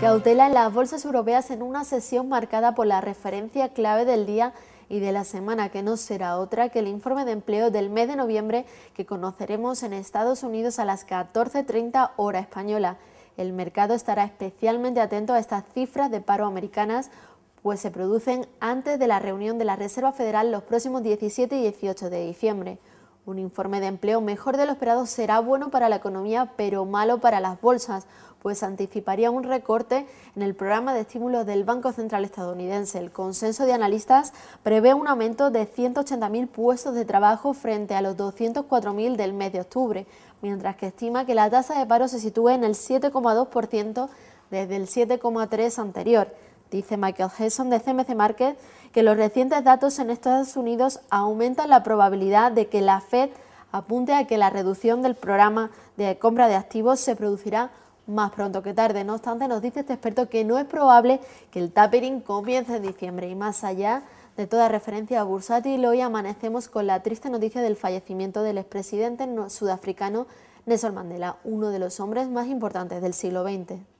Cautela en las bolsas europeas en una sesión marcada por la referencia clave del día y de la semana, que no será otra que el informe de empleo del mes de noviembre, que conoceremos en Estados Unidos a las 14:30 hora española. El mercado estará especialmente atento a estas cifras de paro americanas, pues se producen antes de la reunión de la Reserva Federal los próximos 17 y 18 de diciembre. Un informe de empleo mejor de lo esperado será bueno para la economía, pero malo para las bolsas, pues anticiparía un recorte en el programa de estímulos del Banco Central estadounidense. El consenso de analistas prevé un aumento de 180.000 puestos de trabajo frente a los 204.000 del mes de octubre, mientras que estima que la tasa de paro se sitúe en el 7,2% desde el 7,3% anterior. Dice Michael Hesson de CMC Market que los recientes datos en Estados Unidos aumentan la probabilidad de que la Fed apunte a que la reducción del programa de compra de activos se producirá más pronto que tarde. No obstante, nos dice este experto que no es probable que el tapering comience en diciembre. Y más allá de toda referencia bursátil, hoy amanecemos con la triste noticia del fallecimiento del expresidente sudafricano Nelson Mandela, uno de los hombres más importantes del siglo XX.